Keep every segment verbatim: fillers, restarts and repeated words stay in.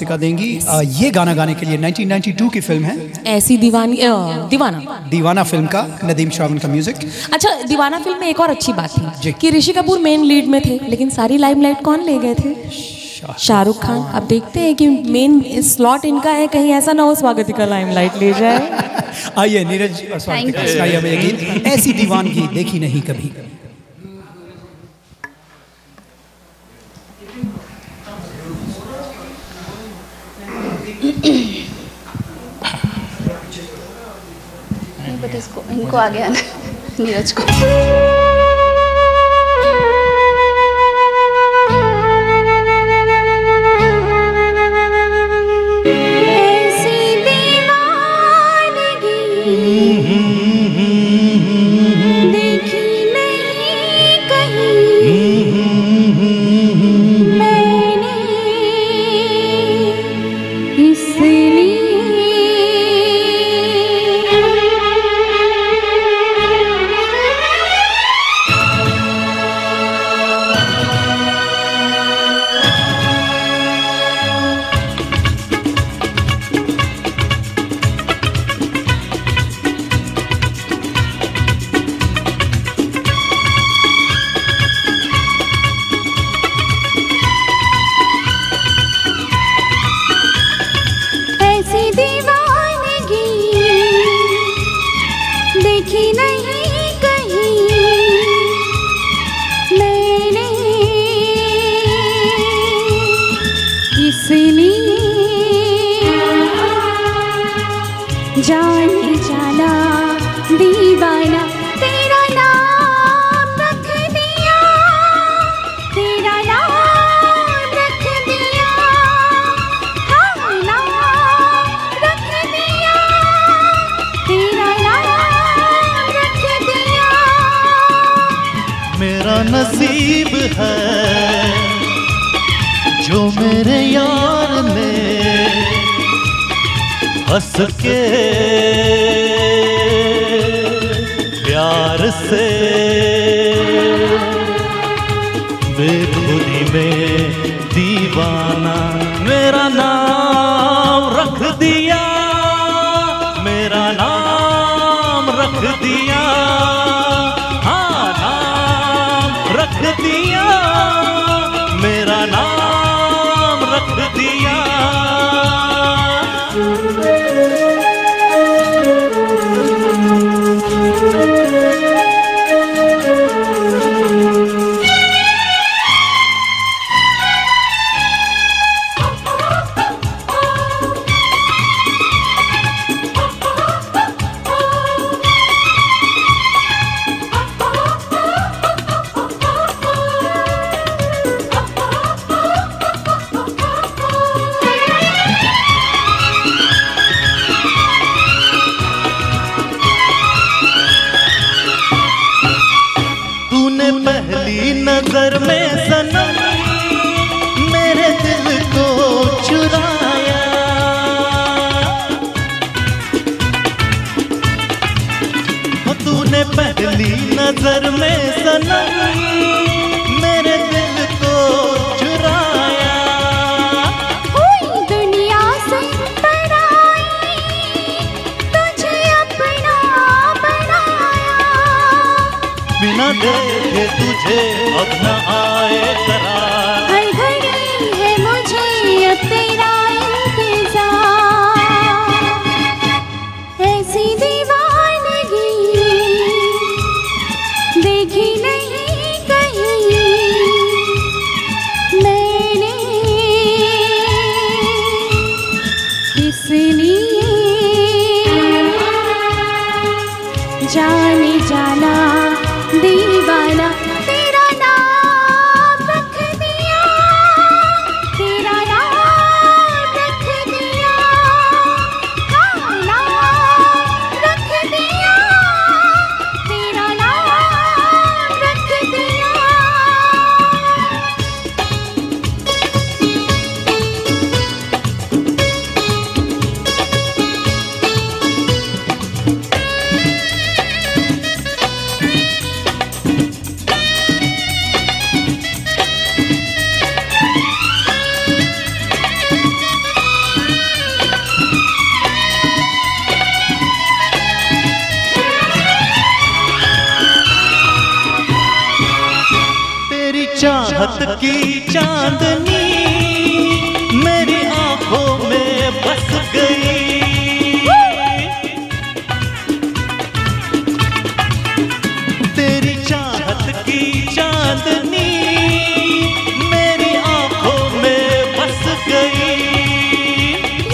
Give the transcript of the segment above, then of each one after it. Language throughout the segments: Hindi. सिखा देंगी ये गाना गाने के लिए। नाइनटीन नाइंटी टू की फिल्म है ऐसी दीवानी दीवाना दीवाना फिल्म का नदीम श्रवण का म्यूजिक। अच्छा, दीवाना फिल्म में एक और अच्छी बात थी कि ऋषि कपूर मेन लीड में थे, लेकिन सारी लाइमलाइट कौन ले गए थे? शाहरुख खान। अब देखते हैं कि मेन स्लॉट इनका है, कहीं ऐसा ना हो स्वागतिका लाइमलाइट ले जाए। आइए नीरज स्वागतिका, ऐसी दीवानगी देखी नहीं कभी। इसको इनको आगे आना, नीरज को। ऐसी दीवानगी देखी नहीं कहीं मैंने, इसलिए देखी नहीं कहीं मैंने, इसलिए जान जाना दीवाना तेरा नाम रख दिया, तेरा नाम रख दिया, हाँ नाम रख दिया, तेरा नाम मेरा नसीब है। जो मेरे यार ने हंस के प्यार से बेखुदी में दीवाना मेरा नाम रख दिया, मेरा नाम रख दिया, दिया मेरा नाम रख दिया। पहली नजर में सनम मेरे दिल को चुराया, तूने पहली नजर में सनम मेरे दिल को चुराया। हुई दुनिया से पराई तुझे अपना बनाया, बिना दे तुझे अब न आए तरा, हर घड़ी है मुझे अब तेरा इंतजार। ऐसी दीवानगी देखी नहीं कहीं मैंने, इसलिए जाने जाना दीवाना तेरा नाम रख दिया, तेरा नाम रख दिया, हाँ नाम रख दिया, तेरा नाम रख दिया। चाहत की चांदनी मेरी आंखों में बस गई। तेरी चाहत की चांदनी मेरी आंखों में बस गई।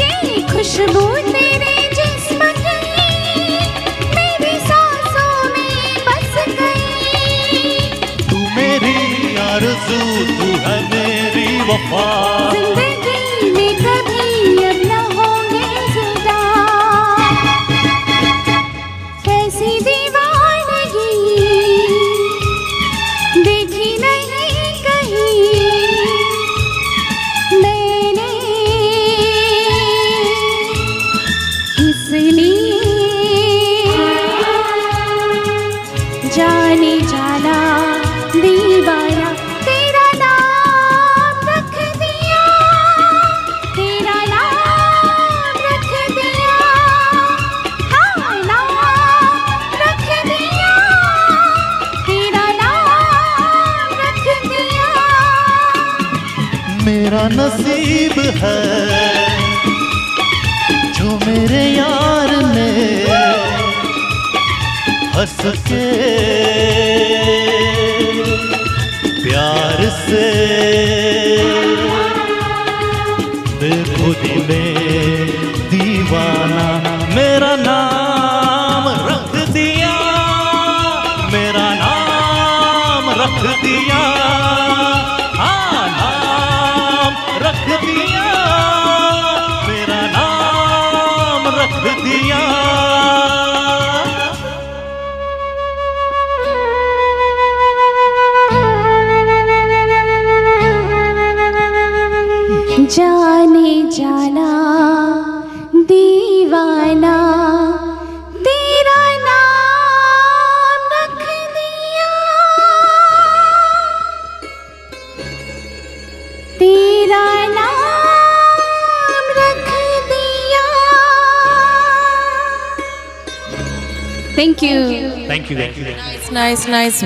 ये खुशबू तेरे जिस्म की मेरी सांसों में बस गई। तू मेरी आरज़ू, तू है मेरी वफा, जिंदगी में कभी अब न होंगे जुदा। कैसी दीवानगी देखी नहीं कहीं मैंने, इसलिए जाने जाना दीवाना तेरा नाम रख दिया, तेरा नाम रख दिया, हाँ नाम रख दिया, तेरा नाम रख दिया। मेरा नसीब है जो मेरे यार ने हंस के प्यार से बेखुदी में दीवाना मेरा नाम रख दिया, मेरा नाम रख दिया, हाँ नाम रख दिया, मेरा नाम रख दिया। जाने जाना दीवाना तेरा नाम रख दिया, तेरा नाम रख दिया। Thank you, thank you, nice nice nice.